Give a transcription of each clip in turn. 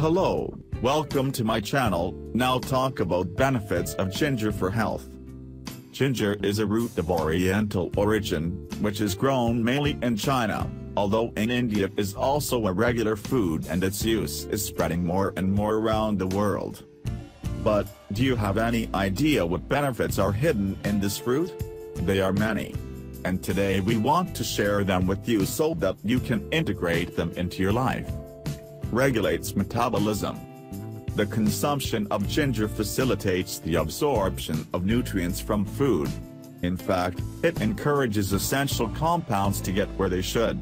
Hello, welcome to my channel. Now talk about benefits of ginger for health. Ginger is a root of Oriental origin, which is grown mainly in China, although in India it is also a regular food and its use is spreading more and more around the world. But, do you have any idea what benefits are hidden in this fruit? They are many. And today we want to share them with you so that you can integrate them into your life. Regulates metabolism. The consumption of ginger facilitates the absorption of nutrients from food. In fact, it encourages essential compounds to get where they should.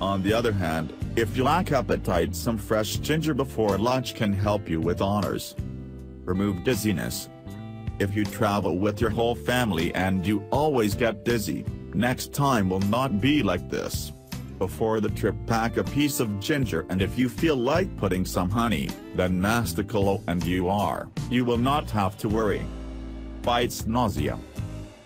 On the other hand, if you lack appetite, some fresh ginger before lunch can help you with honors. Remove dizziness. If you travel with your whole family and you always get dizzy, next time will not be like this. Before the trip, pack a piece of ginger, and if you feel like putting some honey, then masticolo and you will not have to worry. Fights nausea.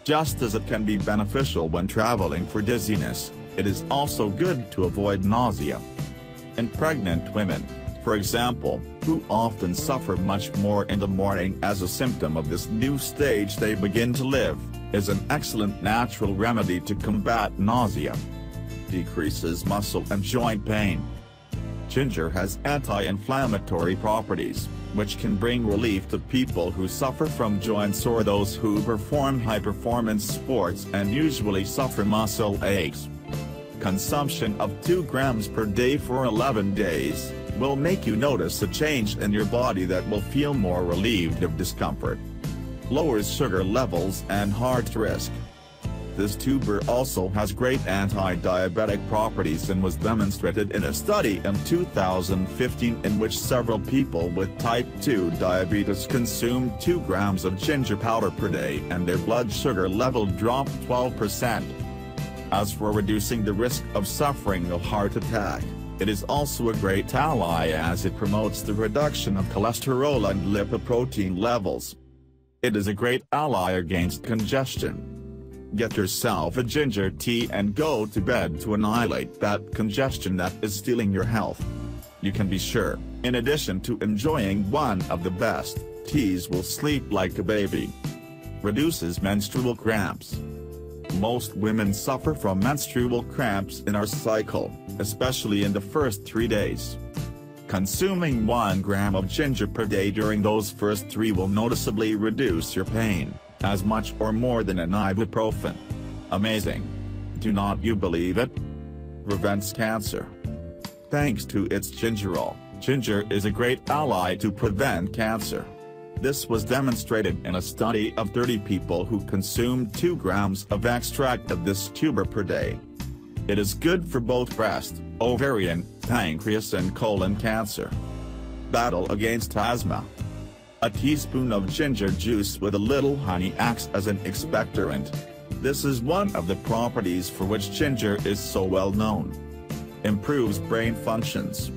Just as it can be beneficial when traveling for dizziness, it is also good to avoid nausea. In pregnant women, for example, who often suffer much more in the morning as a symptom of this new stage they begin to live, is an excellent natural remedy to combat nausea. Decreases muscle and joint pain. Ginger has anti-inflammatory properties, which can bring relief to people who suffer from joint sore, those who perform high-performance sports and usually suffer muscle aches. Consumption of 2 grams per day for 11 days will make you notice a change in your body that will feel more relieved of discomfort. Lowers sugar levels and heart risk. This tuber also has great anti-diabetic properties and was demonstrated in a study in 2015 in which several people with type 2 diabetes consumed 2 grams of ginger powder per day and their blood sugar level dropped 12%. As for reducing the risk of suffering a heart attack, it is also a great ally as it promotes the reduction of cholesterol and lipoprotein levels. It is a great ally against congestion. Get yourself a ginger tea and go to bed to annihilate that congestion that is stealing your health. You can be sure, in addition to enjoying one of the best, teas will sleep like a baby. Reduces menstrual cramps. Most women suffer from menstrual cramps in our cycle, especially in the first 3 days. Consuming 1 gram of ginger per day during those first 3 will noticeably reduce your pain, as much or more than an ibuprofen. Amazing. Do not you believe it? Prevents cancer. Thanks to its gingerol, ginger is a great ally to prevent cancer. This was demonstrated in a study of 30 people who consumed 2 grams of extract of this tuber per day. It is good for both breast, ovarian, pancreas and colon cancer. Battle against asthma. A teaspoon of ginger juice with a little honey acts as an expectorant. This is one of the properties for which ginger is so well known. Improves brain functions.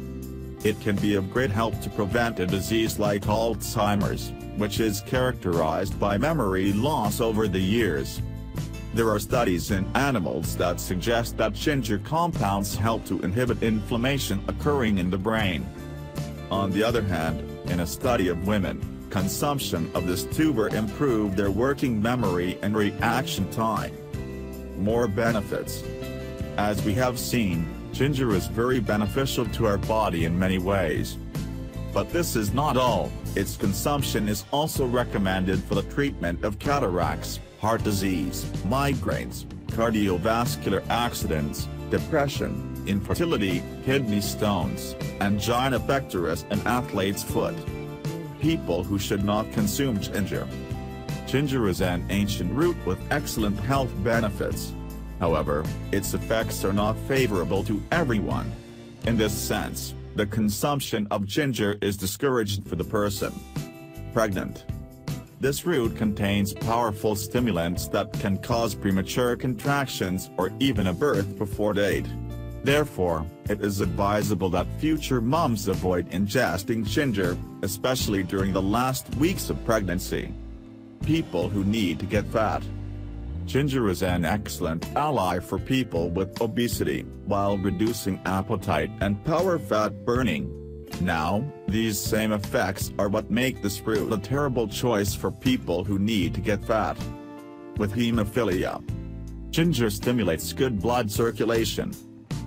It can be of great help to prevent a disease like Alzheimer's, which is characterized by memory loss over the years. There are studies in animals that suggest that ginger compounds help to inhibit inflammation occurring in the brain. On the other hand, in a study of women, consumption of this tuber improved their working memory and reaction time. More benefits. As we have seen, ginger is very beneficial to our body in many ways. But this is not all, its consumption is also recommended for the treatment of cataracts, heart disease, migraines, cardiovascular accidents, depression, infertility, kidney stones, angina pectoris and athlete's foot. People who should not consume ginger. Ginger is an ancient root with excellent health benefits. However, its effects are not favorable to everyone. In this sense, the consumption of ginger is discouraged for the person pregnant. This root contains powerful stimulants that can cause premature contractions or even a birth before date. Therefore, it is advisable that future moms avoid ingesting ginger, especially during the last weeks of pregnancy. People who need to get fat. Ginger is an excellent ally for people with obesity, while reducing appetite and power fat burning. Now, these same effects are what make this fruit a terrible choice for people who need to get fat. With hemophilia, ginger stimulates good blood circulation.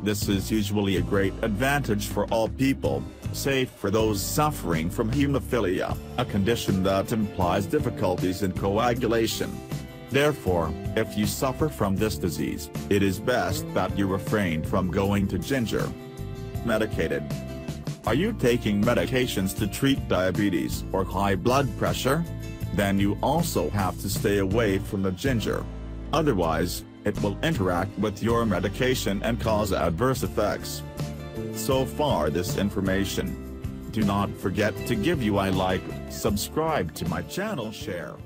This is usually a great advantage for all people, save for those suffering from hemophilia, a condition that implies difficulties in coagulation. Therefore, if you suffer from this disease, it is best that you refrain from going to ginger. Medicated. Are you taking medications to treat diabetes or high blood pressure? Then you also have to stay away from the ginger. Otherwise, it will interact with your medication and cause adverse effects. So far this information. Do not forget to give you a like, subscribe to my channel, share.